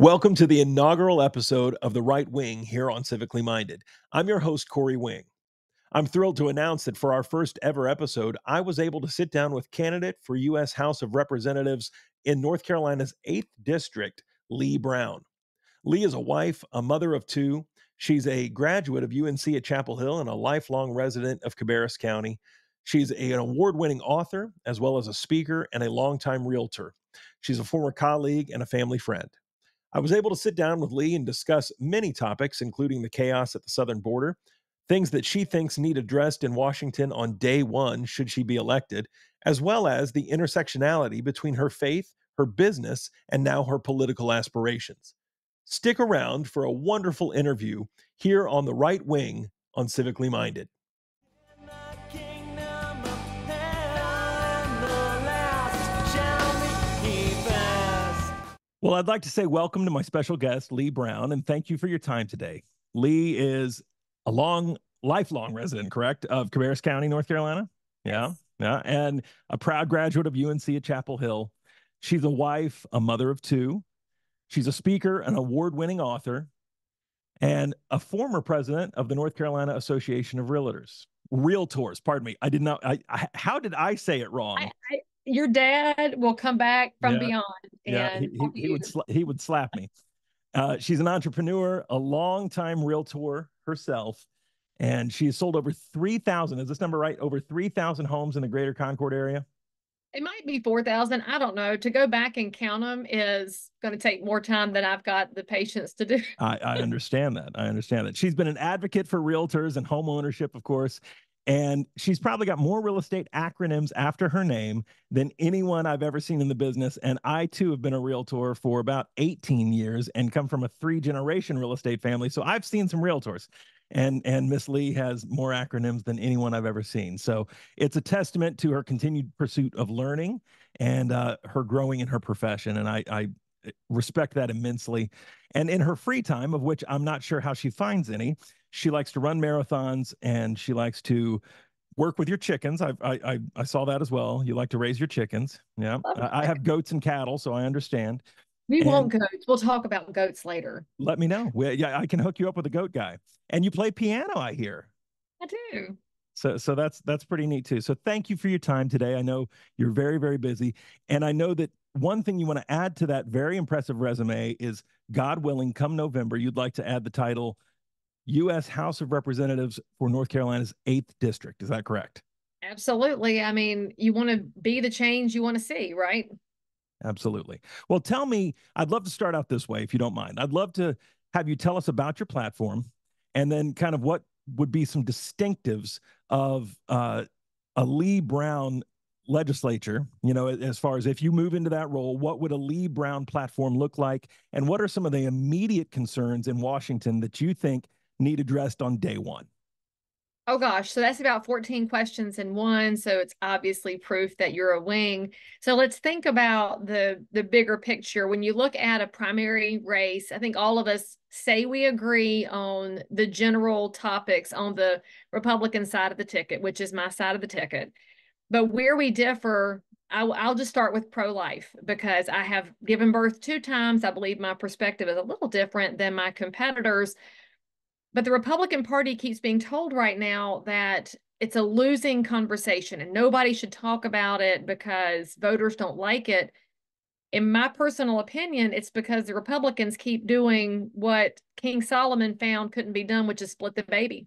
Welcome to the inaugural episode of The Right Wing here on Civically Minded. I'm your host, Corey Wing. I'm thrilled to announce that for our first ever episode, I was able to sit down with candidate for U.S. House of Representatives in North Carolina's 8th District, Leigh Brown. Leigh is a wife, a mother of two. She's a graduate of UNC at Chapel Hill and a lifelong resident of Cabarrus County. She's an award-winning author, as well as a speaker and a longtime realtor. She's a former colleague and a family friend. I was able to sit down with Leigh and discuss many topics, including the chaos at the southern border, things that she thinks need addressed in Washington on day one should she be elected, as well as the intersectionality between her faith, her business, and now her political aspirations. Stick around for a wonderful interview here on The Right Wing on Civically Minded. Well, I'd like to say welcome to my special guest, Leigh Brown, and thank you for your time today. Leigh is a lifelong resident, correct, of Cabarrus County, North Carolina? Yeah, yeah, and a proud graduate of UNC at Chapel Hill. She's a wife, a mother of two. She's a speaker, an award-winning author, and a former president of the North Carolina Association of Realtors, pardon me. I did not, how did I say it wrong? Your dad will come back from beyond. And yeah, he would slap me. She's an entrepreneur, a longtime realtor herself, and she has sold over 3,000. Is this number right? Over 3,000 homes in the greater Concord area. It might be 4,000. I don't know. To go back and count them is going to take more time than I've got the patience to do. I understand that. I understand that. She's been an advocate for realtors and home ownership, of course. And she's probably got more real estate acronyms after her name than anyone I've ever seen in the business. And I, too, have been a realtor for about 18 years and come from a three-generation real estate family. So I've seen some realtors. And Miss Leigh has more acronyms than anyone I've ever seen. So it's a testament to her continued pursuit of learning and her growing in her profession. And I respect that immensely. And in her free time, of which I'm not sure how she finds any, she likes to run marathons and she likes to work with your chickens. I saw that as well. You like to raise your chickens. Yeah. I have goats and cattle, so I understand. We want goats. We'll talk about goats later. Let me know. Yeah, I can hook you up with a goat guy. And you play piano, I hear. I do. So that's pretty neat too. So thank you for your time today. I know you're very, very busy. And I know that one thing you want to add to that very impressive resume is, God willing, come November, you'd like to add the title U.S. House of Representatives for North Carolina's 8th District. Is that correct? Absolutely. I mean, you want to be the change you want to see, right? Absolutely. Well, tell me, I'd love to start out this way, if you don't mind. I'd love to have you tell us about your platform and then kind of what would be some distinctives of a Leigh Brown legislature, you know, as far as if you move into that role, what would a Leigh Brown platform look like? And what are some of the immediate concerns in Washington that you think need addressed on day one? Oh gosh, so that's about 14 questions in one. So it's obviously proof that you're a wing. So let's think about the bigger picture. When you look at a primary race, I think all of us say we agree on the general topics on the Republican side of the ticket, which is my side of the ticket. But where we differ, I'll just start with pro-life, because I have given birth two times. I believe my perspective is a little different than my competitors. But the Republican Party keeps being told right now that it's a losing conversation and nobody should talk about it because voters don't like it. In my personal opinion, it's because the Republicans keep doing what King Solomon found couldn't be done, which is split the baby.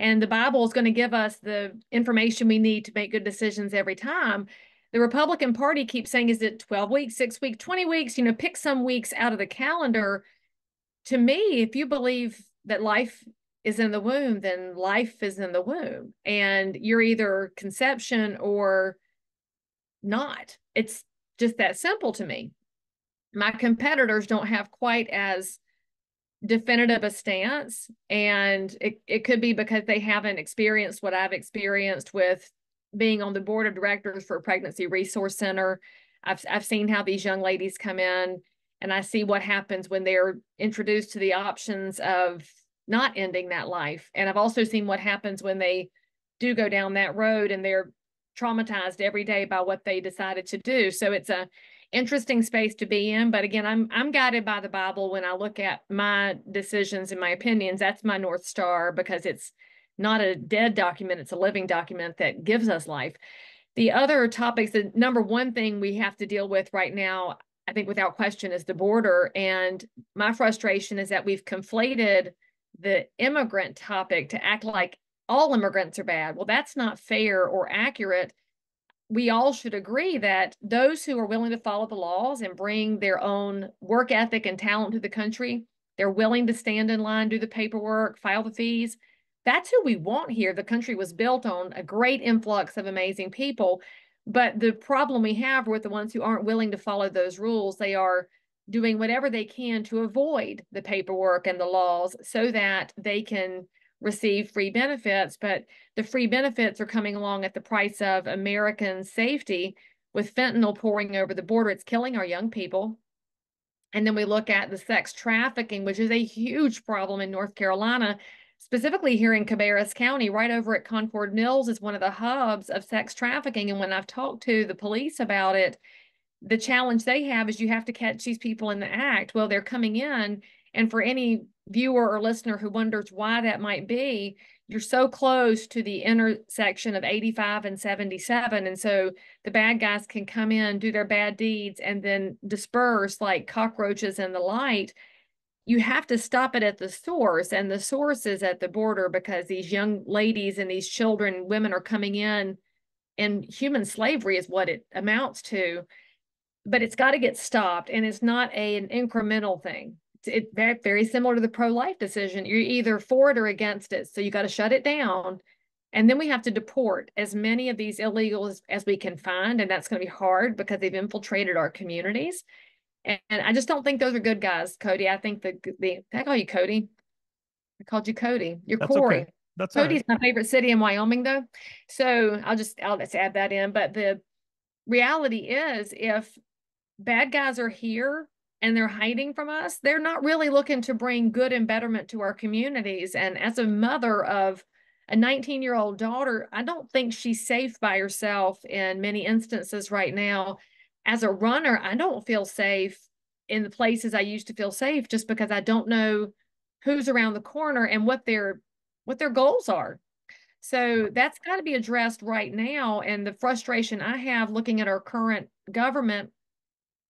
And the Bible is going to give us the information we need to make good decisions every time. The Republican Party keeps saying, is it 12 weeks, 6 weeks, 20 weeks? You know, pick some weeks out of the calendar. To me, if you believe that life is in the womb, then life is in the womb. And you're either conception or not. It's just that simple to me. My competitors don't have quite as definitive a stance, and it could be because they haven't experienced what I've experienced with being on the board of directors for a pregnancy resource center. I've seen how these young ladies come in, and I see what happens when they're introduced to the options of not ending that life. And I've also seen what happens when they do go down that road, and they're traumatized every day by what they decided to do. So it's a interesting space to be in. But again, I'm guided by the Bible when I look at my decisions and my opinions. That's my North Star, because it's not a dead document. It's a living document that gives us life. The other topics, the number one thing we have to deal with right now, I think without question, is the border. And my frustration is that we've conflated the immigrant topic to act like all immigrants are bad. Well, that's not fair or accurate. We all should agree that those who are willing to follow the laws and bring their own work ethic and talent to the country, they're willing to stand in line, do the paperwork, file the fees. That's who we want here. The country was built on a great influx of amazing people. But the problem we have with the ones who aren't willing to follow those rules, they are doing whatever they can to avoid the paperwork and the laws so that they can receive free benefits. But the free benefits are coming along at the price of American safety, with fentanyl pouring over the border. It's killing our young people. And then we look at the sex trafficking, which is a huge problem in North Carolina. Specifically here in Cabarrus County, right over at Concord Mills is one of the hubs of sex trafficking. And when I've talked to the police about it, the challenge they have is you have to catch these people in the act. Well, they're coming in. And for any viewer or listener who wonders why that might be, you're so close to the intersection of 85 and 77. And so the bad guys can come in, do their bad deeds, and then disperse like cockroaches in the light. You have to stop it at the source, and the source is at the border, because these young ladies and these children and women are coming in, and human slavery is what it amounts to. But it's got to get stopped, and it's not an incremental thing. It's very similar to the pro-life decision. You're either for it or against it, so you got to shut it down. And then we have to deport as many of these illegals as we can find, and that's going to be hard because they've infiltrated our communities. And I just don't think those are good guys, Cody. I think I call you Cody. I called you Cody. You're Corey. Okay. That's Cody's right. My favorite city in Wyoming, though. So I'll just add that in. But the reality is, if bad guys are here and they're hiding from us, they're not really looking to bring good and betterment to our communities. And as a mother of a 19-year-old daughter, I don't think she's safe by herself in many instances right now. As a runner, I don't feel safe in the places I used to feel safe, just because I don't know who's around the corner and what their goals are. So that's got to be addressed right now. And the frustration I have looking at our current government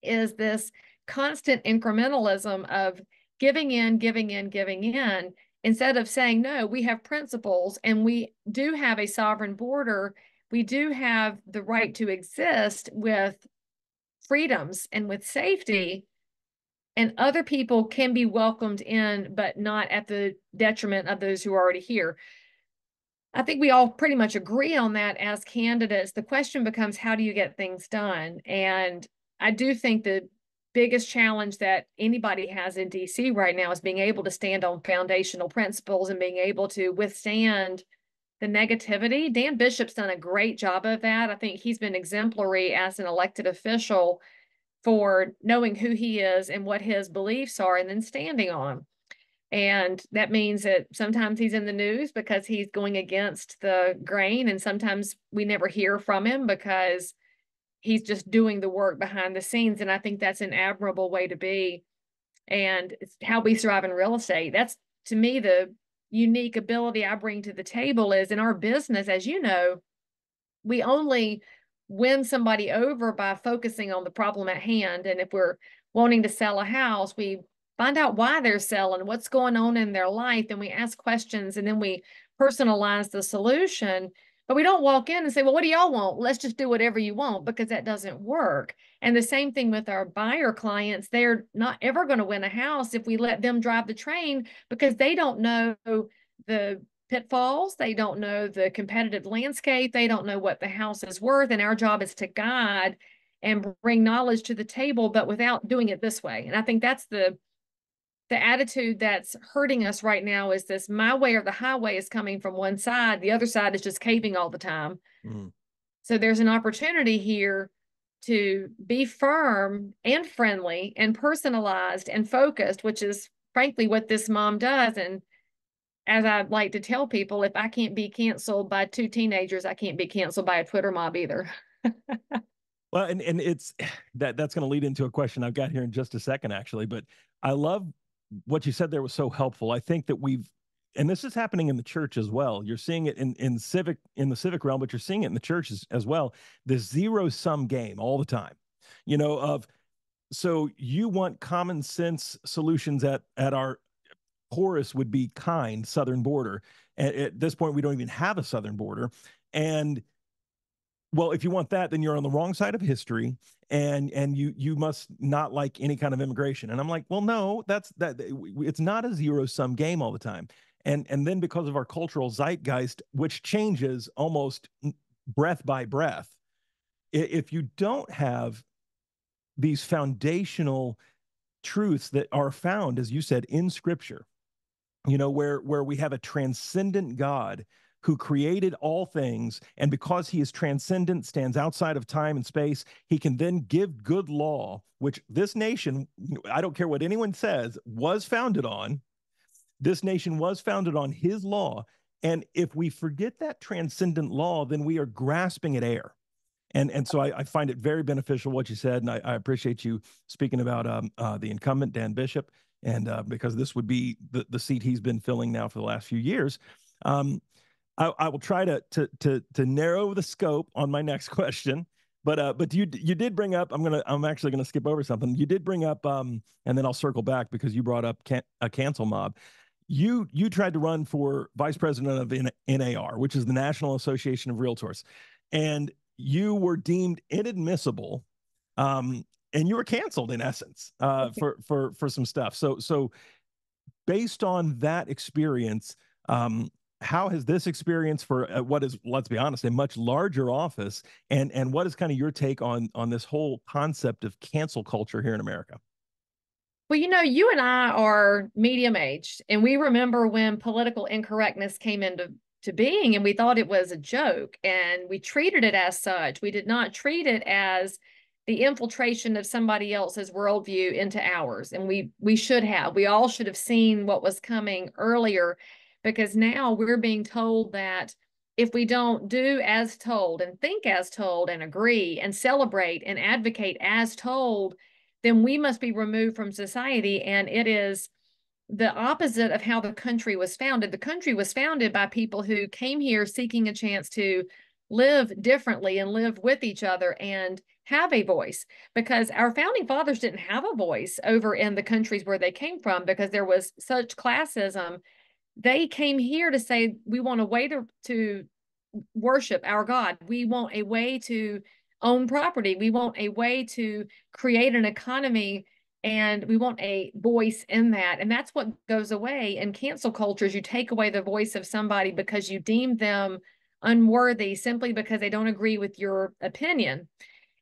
is this constant incrementalism of giving in, instead of saying, no, we have principles and we do have a sovereign border. We do have the right to exist with freedoms and with safety, and other people can be welcomed in, but not at the detriment of those who are already here. I think we all pretty much agree on that as candidates. The question becomes, how do you get things done? And I do think the biggest challenge that anybody has in DC right now is being able to stand on foundational principles and being able to withstand the negativity. Dan Bishop's done a great job of that. I think he's been exemplary as an elected official for knowing who he is and what his beliefs are, and then standing on them. And that means that sometimes he's in the news because he's going against the grain, and sometimes we never hear from him because he's just doing the work behind the scenes. And I think that's an admirable way to be. And it's how we survive in real estate. That's, to me, the unique ability I bring to the table is, in our business, as you know, we only win somebody over by focusing on the problem at hand. And if we're wanting to sell a house, we find out why they're selling, what's going on in their life, and we ask questions, and then we personalize the solution. But we don't walk in and say, well, what do y'all want? Let's just do whatever you want, because that doesn't work. And the same thing with our buyer clients. They're not ever going to win a house if we let them drive the train, because they don't know the pitfalls. They don't know the competitive landscape. They don't know what the house is worth. And our job is to guide and bring knowledge to the table, but without doing it this way. And I think that's the attitude that's hurting us right now, is this my way or the highway is coming from one side. The other side is just caving all the time. Mm. So there's an opportunity here to be firm and friendly and personalized and focused, which is frankly what this mom does. And as I like to tell people, if I can't be canceled by two teenagers, I can't be canceled by a Twitter mob either. Well, and it's that's going to lead into a question I've got here in just a second, actually. But I love what you said there was so helpful. I think that we've, and this is happening in the church as well. You're seeing it in the civic realm, but you're seeing it in the churches as well. This zero-sum game all the time, you know, of, so you want common sense solutions at our porous would be kind southern border. At this point, we don't even have a southern border. And well, if you want that, then you're on the wrong side of history, and you must not like any kind of immigration. And I'm like, well, no, it's not a zero-sum game all the time. And then because of our cultural zeitgeist, which changes almost breath by breath, if you don't have these foundational truths that are found, as you said, in Scripture, you know, where we have a transcendent God who created all things, and because he is transcendent, stands outside of time and space, he can then give good law, which this nation, I don't care what anyone says, was founded on. This nation was founded on his law. And if we forget that transcendent law, then we are grasping at air. And so I find it very beneficial what you said, and I appreciate you speaking about the incumbent, Dan Bishop, and because this would be the seat he's been filling now for the last few years. I will try to narrow the scope on my next question, but you did bring up, I'm actually gonna skip over something. You did bring up, and then I'll circle back because you brought up a cancel mob. You tried to run for vice president of NAR, which is the National Association of Realtors, and you were deemed inadmissible, and you were canceled in essence for some stuff. So based on that experience, how has this experience for what is, let's be honest, a much larger office, and what is kind of your take on this whole concept of cancel culture here in America? Well, you know, you and I are medium aged, and we remember when political incorrectness came into being, and we thought it was a joke, and we treated it as such. We did not treat it as the infiltration of somebody else's worldview into ours, and we should have. We all should have seen what was coming earlier, because now we're being told that if we don't do as told and think as told and agree and celebrate and advocate as told, then we must be removed from society. And it is the opposite of how the country was founded. The country was founded by people who came here seeking a chance to live differently and live with each other and have a voice, because our founding fathers didn't have a voice over in the countries where they came from because there was such classism. They came here to say, we want a way to worship our God. We want a way to own property. We want a way to create an economy, and we want a voice in that. And that's what goes away in cancel cultures. You take away the voice of somebody because you deem them unworthy simply because they don't agree with your opinion.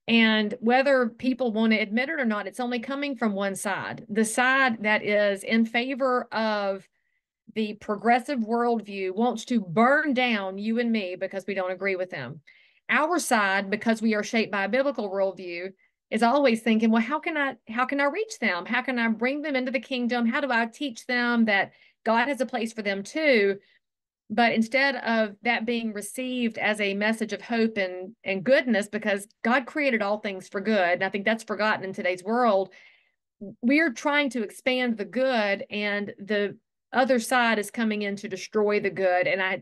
And whether people want to admit it or not, it's only coming from one side, the side that is in favor of the progressive worldview wants to burn down you and me because we don't agree with them. Our side, because we are shaped by a biblical worldview, is always thinking, well, how can I reach them? How can I bring them into the kingdom? How do I teach them that God has a place for them too? But instead of that being received as a message of hope and goodness, because God created all things for good, and I think that's forgotten in today's world, we're trying to expand the good, and the other side is coming in to destroy the good. And I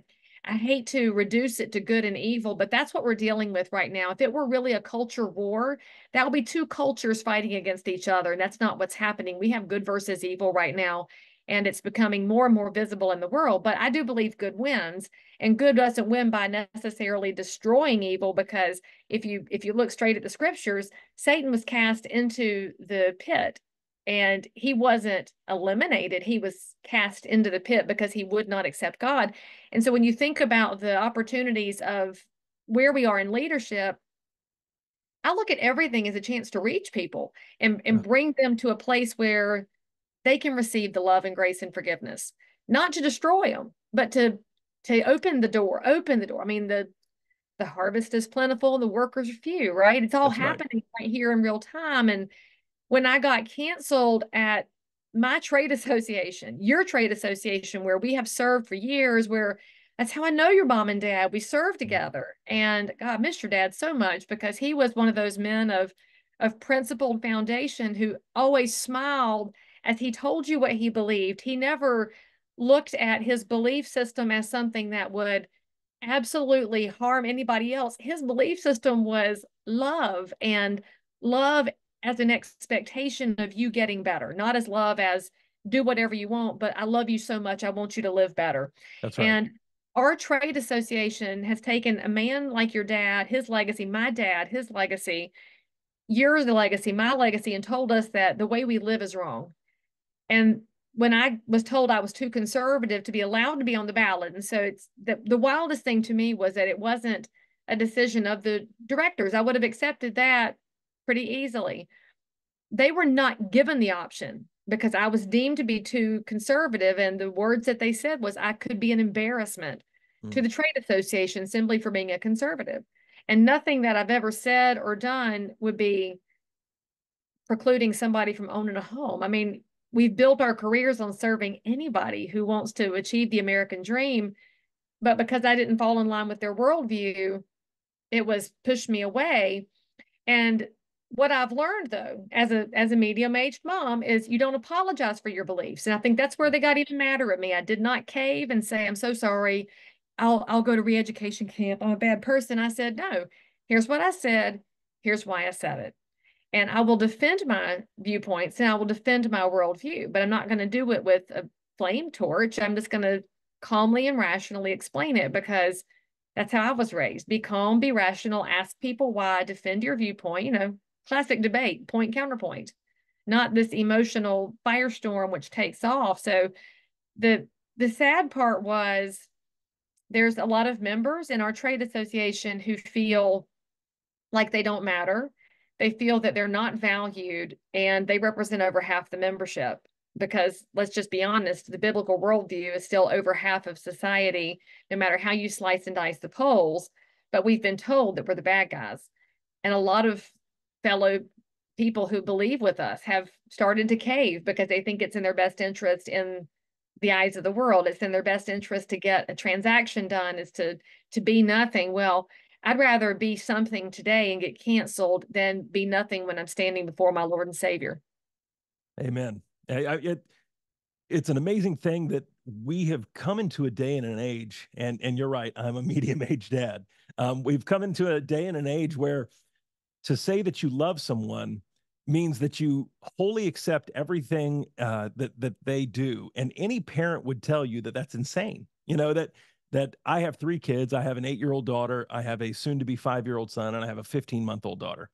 hate to reduce it to good and evil, but that's what we're dealing with right now. If it were really a culture war, that would be two cultures fighting against each other. And that's not what's happening. We have good versus evil right now, and it's becoming more and more visible in the world. But I do believe good wins, and good doesn't win by necessarily destroying evil, because if you look straight at the scriptures, Satan was cast into the pit. And he wasn't eliminated. He was cast into the pit because he would not accept God. And so when you think about the opportunities of where we are in leadership, I look at everything as a chance to reach people and bring them to a place where they can receive the love and grace and forgiveness, not to destroy them, but to open the door. I mean, the harvest is plentiful and the workers are few, right? It's all happening right here in real time. And when I got canceled at my trade association, your trade association, where we have served for years, where That's how I know your mom and dad. We served together. And God, I miss your dad so much, because he was one of those men of principle and foundation who always smiled as he told you what he believed. He never looked at his belief system as something that would absolutely harm anybody else. His belief system was love, and love as an expectation of you getting better, not as love as do whatever you want, but I love you so much, I want you to live better. That's right. And our trade association has taken a man like your dad, his legacy, my dad, his legacy, your legacy, my legacy, and told us that the way we live is wrong. And when I was told I was too conservative to be allowed to be on the ballot. And so it's the wildest thing to me was that it wasn't a decision of the directors. I would have accepted that pretty easily. They were not given the option because I was deemed to be too conservative. And the words that they said was I could be an embarrassment to the trade association simply for being a conservative. And nothing that I've ever said or done would be precluding somebody from owning a home. I mean, we've built our careers on serving anybody who wants to achieve the American dream. But because I didn't fall in line with their worldview, it was pushed me away. And what I've learned, though, as a medium-aged mom, is you don't apologize for your beliefs. And I think that's where they got even madder at me. I did not cave and say, I'm so sorry, I'll go to re-education camp, I'm a bad person. I said, no, here's what I said, here's why I said it. And I will defend my viewpoints and I will defend my worldview, but I'm not going to do it with a flame torch. I'm just going to calmly and rationally explain it, because that's how I was raised. Be calm, be rational, ask people why, defend your viewpoint, you know, classic debate, point, counterpoint, not this emotional firestorm which takes off. So the sad part was there's a lot of members in our trade association who feel like they don't matter. They feel that they're not valued, and they represent over half the membership because, let's just be honest, the biblical worldview is still over half of society, no matter how you slice and dice the polls. But we've been told that we're the bad guys. And a lot of fellow people who believe with us have started to cave because they think it's in their best interest in the eyes of the world. It's in their best interest to get a transaction done, is to be nothing. Well, I'd rather be something today and get canceled than be nothing when I'm standing before my Lord and Savior. Amen. It's an amazing thing that we have come into a day and an age, and you're right, I'm a medium-aged dad. We've come into a day and an age where to say that you love someone means that you wholly accept everything that they do. And any parent would tell you that that's insane. You know, that I have three kids. I have an 8-year-old daughter, I have a soon-to-be 5-year-old son, and I have a 15-month-old daughter.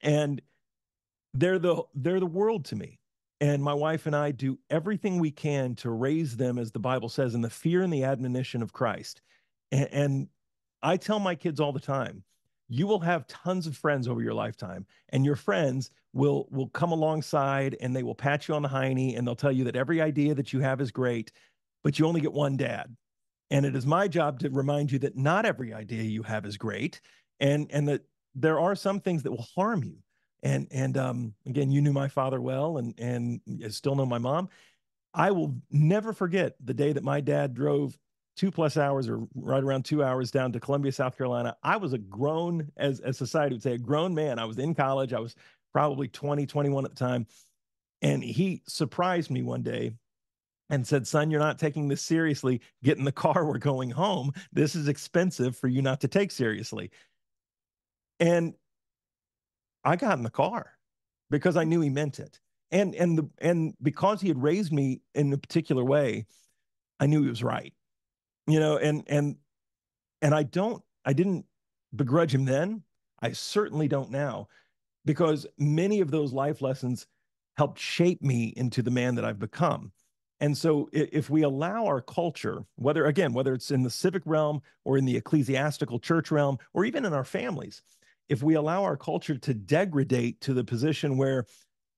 And they're the world to me. And my wife and I do everything we can to raise them, as the Bible says, in the fear and the admonition of Christ. And I tell my kids all the time, you will have tons of friends over your lifetime, and your friends will come alongside, and they will pat you on the hiney, and they'll tell you that every idea that you have is great, but you only get one dad. And it is my job to remind you that not every idea you have is great, and that there are some things that will harm you. And again, you knew my father well, and still know my mom. I will never forget the day that my dad drove 2+ hours, or right around 2 hours, down to Columbia, South Carolina. I was a grown, as society would say, a grown man. I was in college. I was probably 20, 21 at the time. And he surprised me one day and said, son, you're not taking this seriously. Get in the car. We're going home. This is expensive for you not to take seriously. And I got in the car because I knew he meant it. And because he had raised me in a particular way, I knew he was right. You know, and I didn't begrudge him then. I certainly don't now, because many of those life lessons helped shape me into the man that I've become. And so if we allow our culture, whether it's in the civic realm or in the ecclesiastical church realm, or even in our families, if we allow our culture to degrade to the position where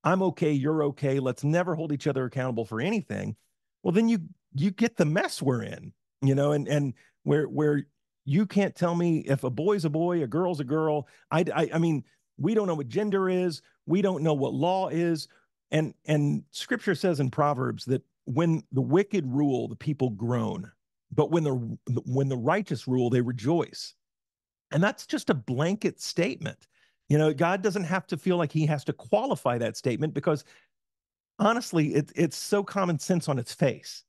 I'm okay, you're okay, let's never hold each other accountable for anything, well, then you get the mess we're in, you know, and where you can't tell me if a boy's a boy, a girl's a girl. I mean, we don't know what gender is. We don't know what law is. And scripture says in Proverbs that when the wicked rule, the people groan. But when the righteous rule, they rejoice. And that's just a blanket statement. You know, God doesn't have to feel like he has to qualify that statement, because honestly, it's so common sense on its face.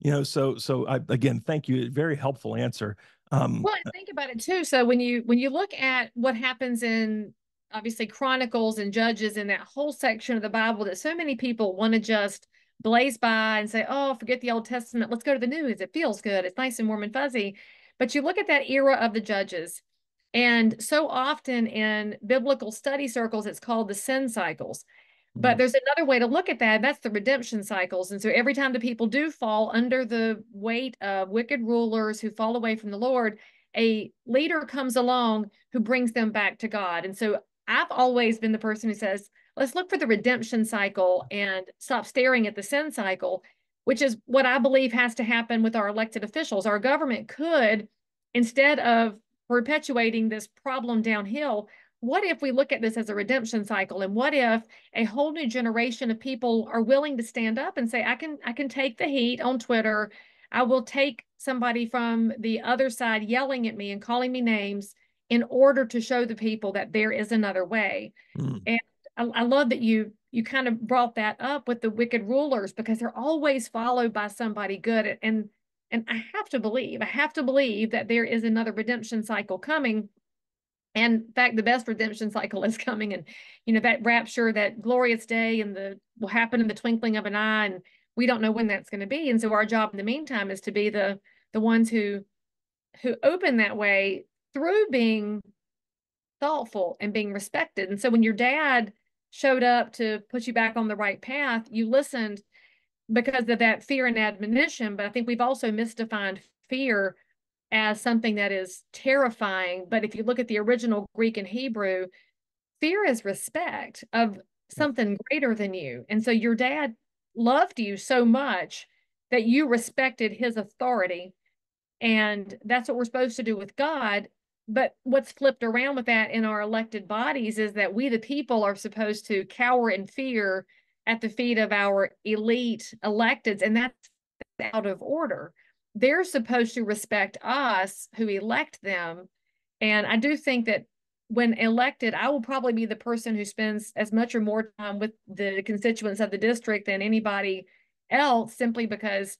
You know, so I, again, thank you. Very helpful answer. Well, and think about it too. So when you look at what happens in, obviously, Chronicles and Judges, in that whole section of the Bible that so many people want to just blaze by and say, oh, forget the Old Testament, let's go to the New, it feels good, it's nice and warm and fuzzy. But you look at that era of the Judges, and so often in biblical study circles, it's called the sin cycles. But there's another way to look at that, and that's the redemption cycles. And so every time the people do fall under the weight of wicked rulers who fall away from the Lord, a leader comes along who brings them back to God. And so I've always been the person who says, let's look for the redemption cycle and stop staring at the sin cycle, which is what I believe has to happen with our elected officials. Our government could, instead of perpetuating this problem downhill, what if we look at this as a redemption cycle? And what if a whole new generation of people are willing to stand up and say, I can take the heat on Twitter. I will take somebody from the other side yelling at me and calling me names in order to show the people that there is another way. Mm. And I love that you kind of brought that up with the wicked rulers, because they're always followed by somebody good. And I have to believe that there is another redemption cycle coming. And in fact, the best redemption cycle is coming. And, you know, that rapture, that glorious day, and will happen in the twinkling of an eye. And we don't know when that's going to be. And so our job in the meantime is to be the ones who open that way through being thoughtful and being respected. And so when your dad showed up to put you back on the right path, you listened because of that fear and admonition. But I think we've also misdefined fear as something that is terrifying. But if you look at the original Greek and Hebrew, fear is respect of something greater than you. And so your dad loved you so much that you respected his authority. And that's what we're supposed to do with God. But what's flipped around with that in our elected bodies is that we, the people, are supposed to cower in fear at the feet of our elite electeds. And that's out of order. They're supposed to respect us who elect them. And I do think that when elected, I will probably be the person who spends as much or more time with the constituents of the district than anybody else, simply because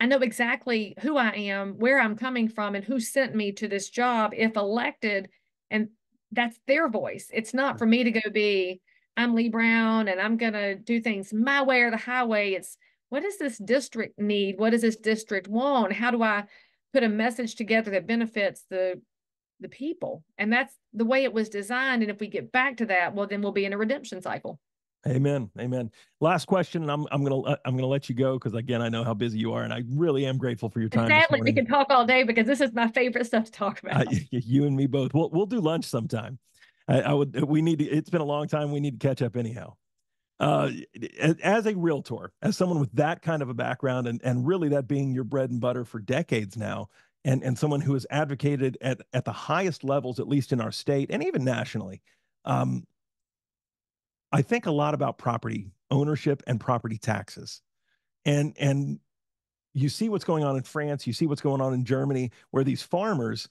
I know exactly who I am, where I'm coming from, and who sent me to this job if elected. And that's their voice. It's not for me to go be, I'm Leigh Brown and I'm going to do things my way or the highway. It's, what does this district need? What does this district want? How do I put a message together that benefits the people? And that's the way it was designed. And if we get back to that, well, then we'll be in a redemption cycle. Amen. Amen. Last question, and I'm gonna let you go, because again, I know how busy you are, and I really am grateful for your time. Sadly, we can talk all day because this is my favorite stuff to talk about. You and me both. We'll do lunch sometime. It's been a long time. We need to catch up anyhow. As a realtor, as someone with that kind of a background, and really that being your bread and butter for decades now, and someone who has advocated at the highest levels, at least in our state and even nationally. I think a lot about property ownership and property taxes. And you see what's going on in France, you see what's going on in Germany, where these farmers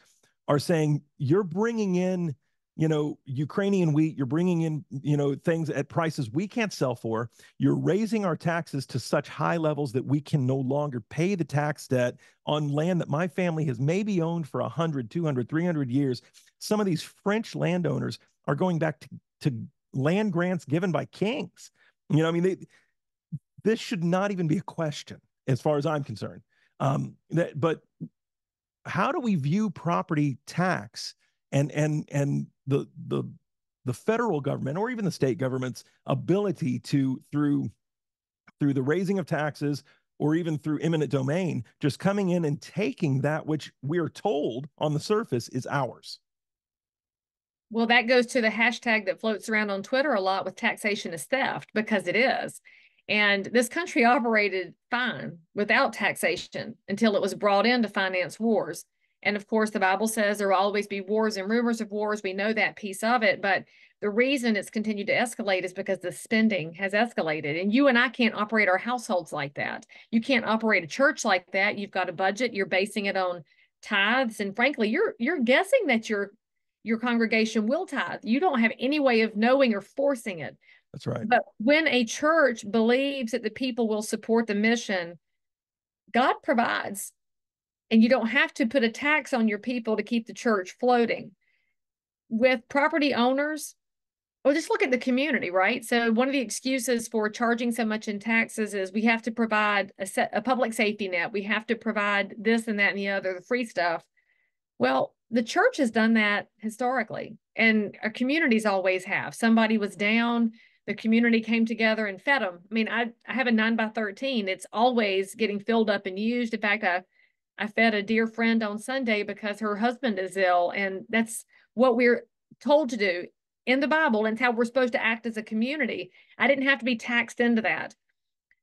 are saying, you're bringing in, you know, Ukrainian wheat, you're bringing in, you know, things at prices we can't sell for. You're raising our taxes to such high levels that we can no longer pay the tax debt on land that my family has maybe owned for 100, 200, 300 years. Some of these French landowners are going back to land grants given by kings. You know, I mean, this should not even be a question as far as I'm concerned. But how do we view property tax and the federal government, or even the state government's ability to, through the raising of taxes, or even through eminent domain, just coming in and taking that which we are told on the surface is ours? Well, that goes to the hashtag that floats around on Twitter a lot with taxation is theft, because it is. And this country operated fine without taxation until it was brought in to finance wars. And of course, the Bible says there will always be wars and rumors of wars. We know that piece of it. But The reason it's continued to escalate is because the spending has escalated, and you and I can't operate our households like that. You can't operate a church like that. You've got a budget. You're basing it on tithes, and frankly, you're guessing that your congregation will tithe. You don't have any way of knowing or forcing it. That's right. But when a church believes that the people will support the mission, God provides, and you don't have to put a tax on your people to keep the church floating. With property owners, well, just look at the community, right? So one of the excuses for charging so much in taxes is we have to provide a public safety net. We have to provide this and that and the other, the free stuff. Well, the church has done that historically, and our communities always have. Somebody was down, the community came together and fed them. I mean, I have a 9x13. It's always getting filled up and used. In fact, I fed a dear friend on Sunday because her husband is ill, and that's what we're told to do in the Bible, and how we're supposed to act as a community. I didn't have to be taxed into that.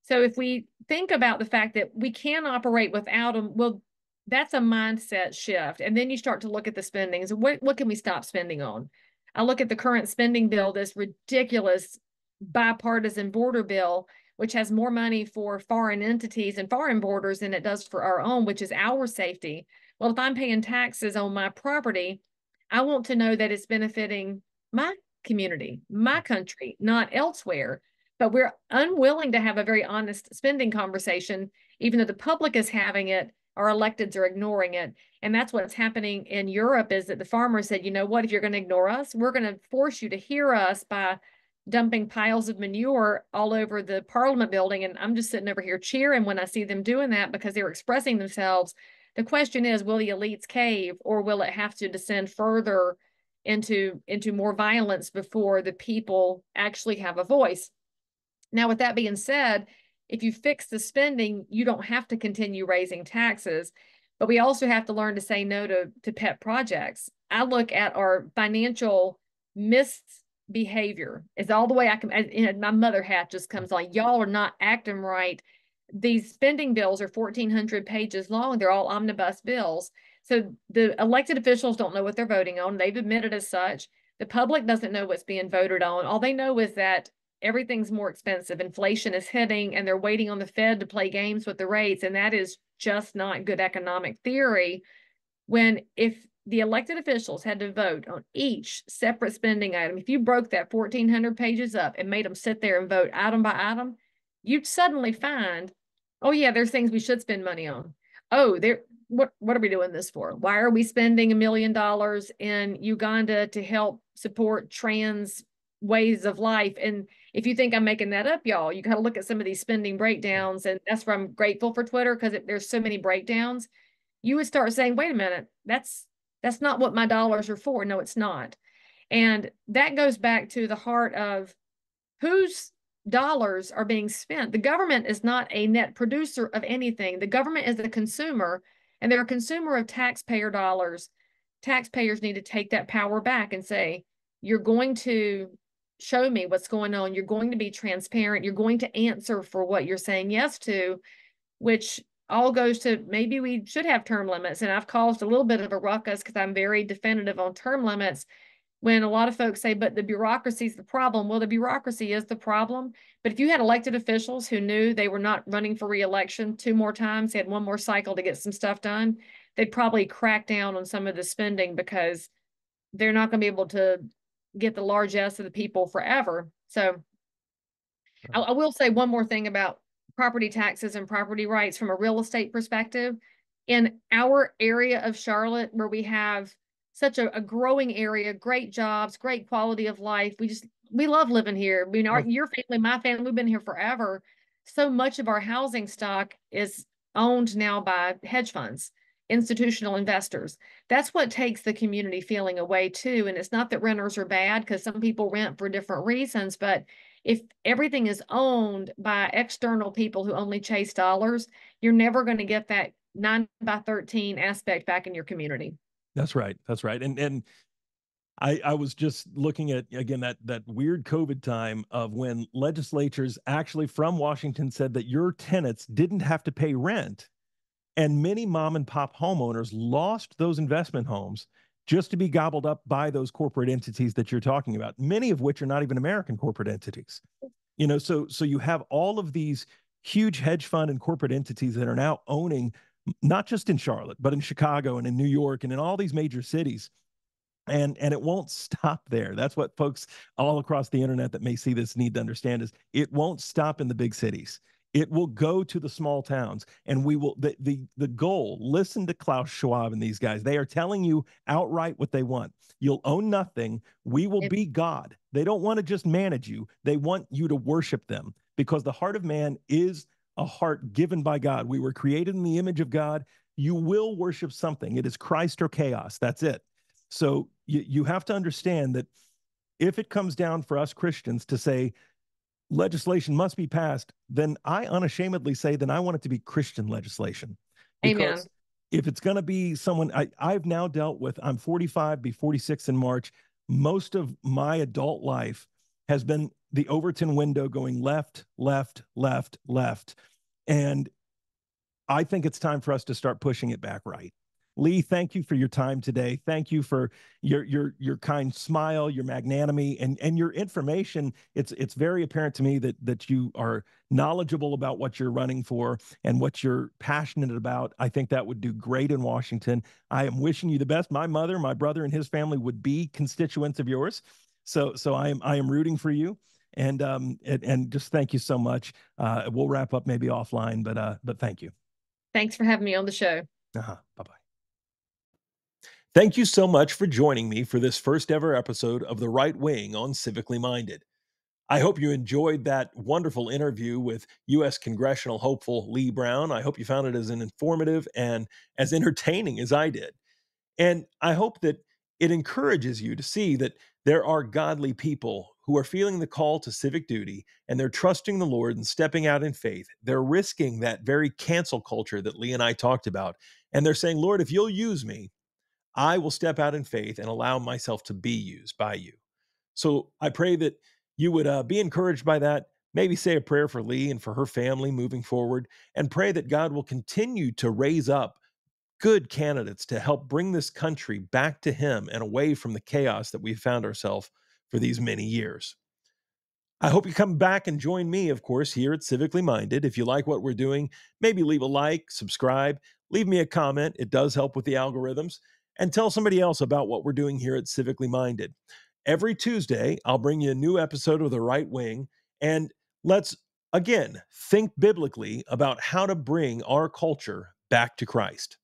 So if we think about the fact that we can operate without them, well, that's a mindset shift. And then you start to look at the spending. So what can we stop spending on? I look at the current spending bill, this ridiculous bipartisan border bill, which has more money for foreign entities and foreign borders than it does for our own, which is our safety. Well, if I'm paying taxes on my property, I want to know that it's benefiting my community, my country, not elsewhere. But we're unwilling to have a very honest spending conversation, even though the public is having it, our electeds are ignoring it. And that's what's happening in Europe, is that the farmers said, you know what, if you're going to ignore us, we're going to force you to hear us by dumping piles of manure all over the parliament building. And I'm just sitting over here cheering when I see them doing that, because they're expressing themselves. The question is, will the elites cave, or will it have to descend further into more violence before the people actually have a voice? Now, with that being said, if you fix the spending, you don't have to continue raising taxes, but we also have to learn to say no to pet projects. I look at our financial misbehavior. It's all the way I can, and my mother hat just comes on. Y'all are not acting right. These spending bills are 1,400 pages long. They're all omnibus bills. So the elected officials don't know what they're voting on. They've admitted as such. The public doesn't know what's being voted on. All they know is that everything's more expensive. Inflation is hitting, and they're waiting on the Fed to play games with the rates. And that is just not good economic theory. When if the elected officials had to vote on each separate spending item, if you broke that 1,400 pages up and made them sit there and vote item by item, you'd suddenly find, oh yeah, there's things we should spend money on. Oh, what are we doing this for? Why are we spending $1 million in Uganda to help support trans ways of life? And if you think I'm making that up, y'all, you got to look at some of these spending breakdowns. And that's where I'm grateful for Twitter, because there's so many breakdowns. You would start saying, wait a minute, that's not what my dollars are for. No, it's not. And that goes back to the heart of who's dollars are being spent. The government is not a net producer of anything. The government is a consumer, and they're a consumer of taxpayer dollars. Taxpayers need to take that power back and say, you're going to show me what's going on. You're going to be transparent. You're going to answer for what you're saying yes to, which all goes to maybe we should have term limits. And I've caused a little bit of a ruckus because I'm very definitive on term limits. When a lot of folks say, but the bureaucracy is the problem. Well, the bureaucracy is the problem. But if you had elected officials who knew they were not running for re-election 2 more times, had 1 more cycle to get some stuff done, they'd probably crack down on some of the spending, because they're not going to be able to get the largesse of the people forever. So I will say one more thing about property taxes and property rights from a real estate perspective. In our area of Charlotte, where we have such a growing area, great jobs, great quality of life. We love living here. I mean, your family, my family, we've been here forever. So much of our housing stock is owned now by hedge funds, institutional investors. That's what takes the community feeling away too. And it's not that renters are bad, because some people rent for different reasons, but if everything is owned by external people who only chase dollars, you're never going to get that 9x13 aspect back in your community. That's right. That's right. And I was just looking at, again, that weird COVID time of when legislatures actually from Washington said that your tenants didn't have to pay rent. And many mom and pop homeowners lost those investment homes just to be gobbled up by those corporate entities that you're talking about, many of which are not even American corporate entities. You know, so you have all of these huge hedge fund and corporate entities that are now owning, not just in Charlotte, but in Chicago and in New York and in all these major cities. And it won't stop there. That's what folks all across the internet that may see this need to understand, is it won't stop in the big cities. It will go to the small towns, and we will, the goal, listen to Klaus Schwab and these guys. They are telling you outright what they want. You'll own nothing. We will be God. They don't want to just manage you. They want you to worship them, because the heart of man is a heart given by God. We were created in the image of God. You will worship something. It is Christ or chaos. That's it. So you have to understand that if it comes down for us Christians to say legislation must be passed, then I unashamedly say, then I want it to be Christian legislation. Because amen. If it's going to be someone, I've now dealt with, I'm 45, be 46 in March. Most of my adult life has been the Overton window going left, left, left, left. And I think it's time for us to start pushing it back right. Leigh, thank you for your time today. Thank you for your kind smile, your magnanimity, and your information. It's very apparent to me that you are knowledgeable about what you're running for and what you're passionate about. I think that would do great in Washington. I am wishing you the best. My mother, my brother, and his family would be constituents of yours. So I am rooting for you. And just thank you so much. We'll wrap up maybe offline, but thank you. Thanks for having me on the show. Bye-bye. Thank you so much for joining me for this first ever episode of The Right Wing on Civically Minded. I hope you enjoyed that wonderful interview with U.S. congressional hopeful Leigh Brown. I hope you found it as informative and as entertaining as I did. And I hope that it encourages you to see that there are godly people who are feeling the call to civic duty, and they're trusting the Lord and stepping out in faith. They're risking that very cancel culture that Leigh and I talked about. And they're saying, Lord, if you'll use me, I will step out in faith and allow myself to be used by you. So I pray that you would be encouraged by that. Maybe say a prayer for Leigh and for her family moving forward, and pray that God will continue to raise up good candidates to help bring this country back to him and away from the chaos that we've found ourselves for these many years. I hope you come back and join me, of course, here at Civically Minded. If you like what we're doing, maybe leave a like, subscribe, leave me a comment. It does help with the algorithms. And tell somebody else about what we're doing here at Civically Minded. Every Tuesday, I'll bring you a new episode of The Right Wing, and let's, again, think biblically about how to bring our culture back to Christ.